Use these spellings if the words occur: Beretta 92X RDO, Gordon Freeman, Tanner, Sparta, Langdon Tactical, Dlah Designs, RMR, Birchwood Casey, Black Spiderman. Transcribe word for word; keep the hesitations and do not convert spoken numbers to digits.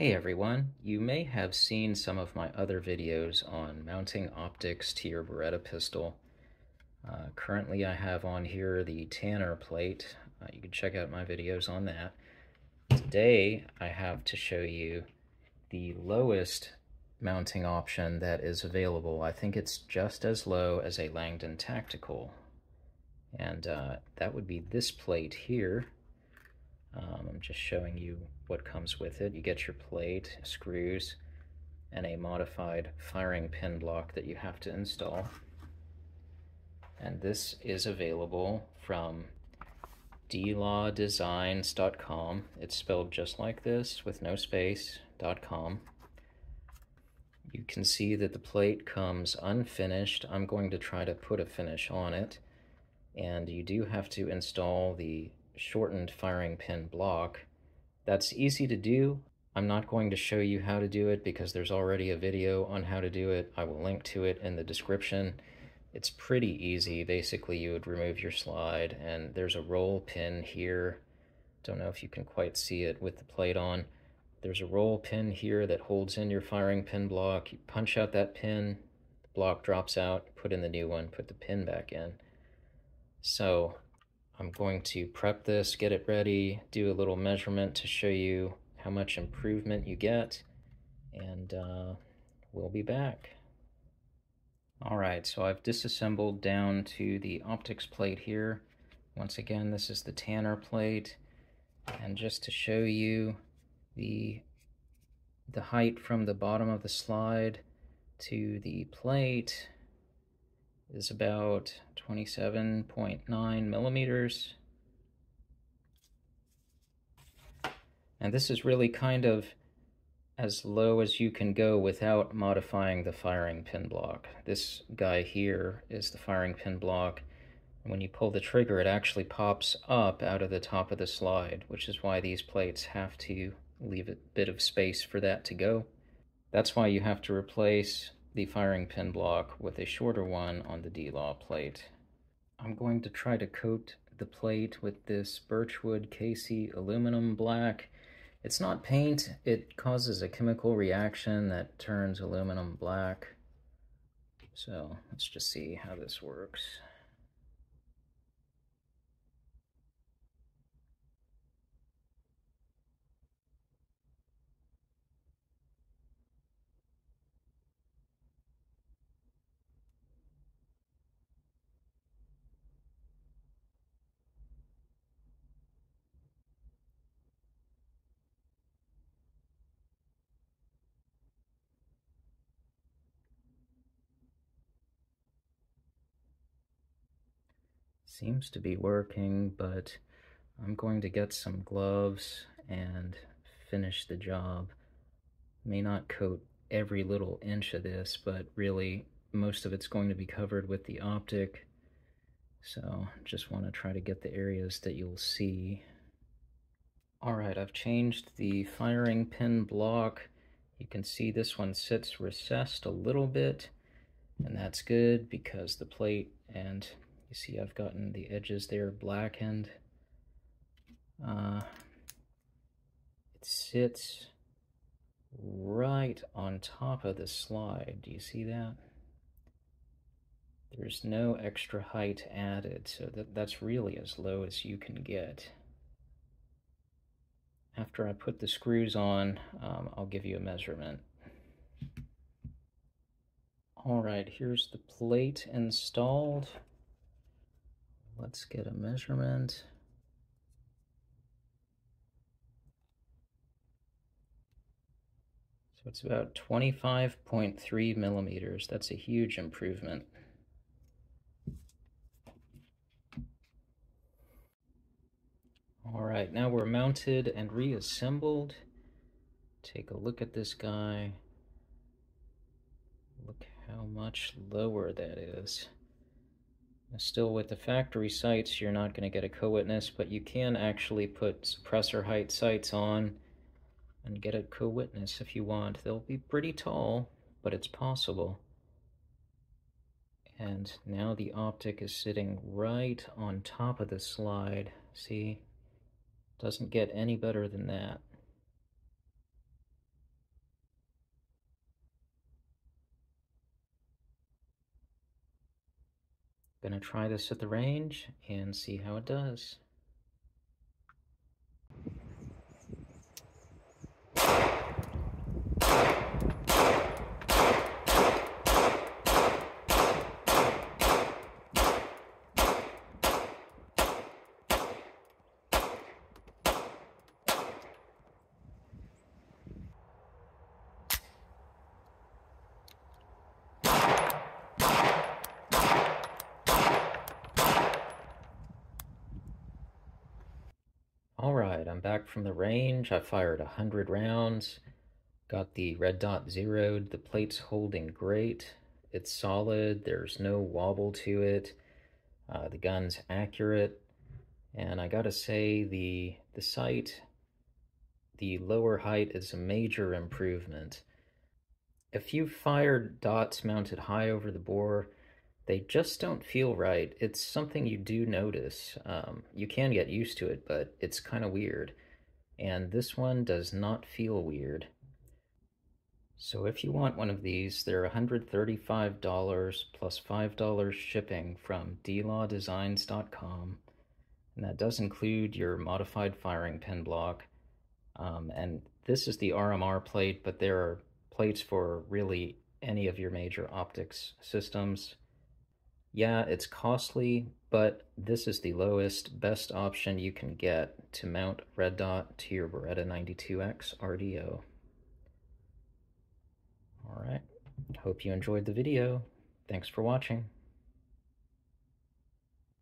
Hey everyone, you may have seen some of my other videos on mounting optics to your Beretta pistol. Uh, currently I have on here the Tanner plate. Uh, you can check out my videos on that. Today I have to show you the lowest mounting option that is available. I think it's just as low as a Langdon Tactical. And uh, that would be this plate here. Um, I'm just showing you what comes with it. You get your plate, screws, and a modified firing pin block that you have to install. And this is available from D law designs dot com. It's spelled just like this, with no space, .com. You can see that the plate comes unfinished. I'm going to try to put a finish on it. And you do have to install the shortened firing pin block. That's easy to do. I'm not going to show you how to do it because there's already a video on how to do it. I will link to it in the description. It's pretty easy. Basically, you would remove your slide and there's a roll pin here. Don't know if you can quite see it with the plate on. There's a roll pin here that holds in your firing pin block. You punch out that pin, the block drops out, put in the new one, put the pin back in. So I'm going to prep this, get it ready, do a little measurement to show you how much improvement you get, and uh, we'll be back. Alright, so I've disassembled down to the optics plate here. Once again, this is the Tanner plate, and just to show you the, the height from the bottom of the slide to the plate is about twenty-seven point nine millimeters. And this is really kind of as low as you can go without modifying the firing pin block. This guy here is the firing pin block. And when you pull the trigger, it actually pops up out of the top of the slide, which is why these plates have to leave a bit of space for that to go. That's why you have to replace the firing pin block with a shorter one on the Dlah plate. I'm going to try to coat the plate with this Birchwood Casey aluminum black. It's not paint, it causes a chemical reaction that turns aluminum black. So let's just see how this works. Seems to be working, but I'm going to get some gloves and finish the job. May not coat every little inch of this, but really most of it's going to be covered with the optic. So just want to try to get the areas that you'll see. Alright, I've changed the firing pin block. You can see this one sits recessed a little bit, and that's good because the plate and you see I've gotten the edges there blackened. Uh, it sits right on top of the slide. Do you see that? There's no extra height added, so that, that's really as low as you can get. After I put the screws on, um, I'll give you a measurement. Alright, here's the plate installed. Let's get a measurement. So it's about twenty-five point three millimeters. That's a huge improvement. All right, now we're mounted and reassembled. Take a look at this guy. Look how much lower that is. Still with the factory sights, you're not going to get a co-witness, but you can actually put suppressor height sights on and get a co-witness if you want. They'll be pretty tall, but it's possible. And now the optic is sitting right on top of the slide. See? Doesn't get any better than that. Gonna try this at the range and see how it does. Alright, I'm back from the range. I fired one hundred rounds, got the red dot zeroed, the plate's holding great, it's solid, there's no wobble to it, uh, the gun's accurate, and I gotta say the, the sight, the lower height is a major improvement. If you've fired dots mounted high over the bore, they just don't feel right. It's something you do notice. Um, you can get used to it, but it's kind of weird. And this one does not feel weird. So if you want one of these, they're one hundred thirty-five dollars plus five dollars shipping from D law designs dot com. And that does include your modified firing pin block. Um, and this is the R M R plate, but there are plates for really any of your major optics systems. Yeah, it's costly, but this is the lowest, best option you can get to mount red dot to your Beretta ninety-two X R D O. Alright, hope you enjoyed the video. Thanks for watching.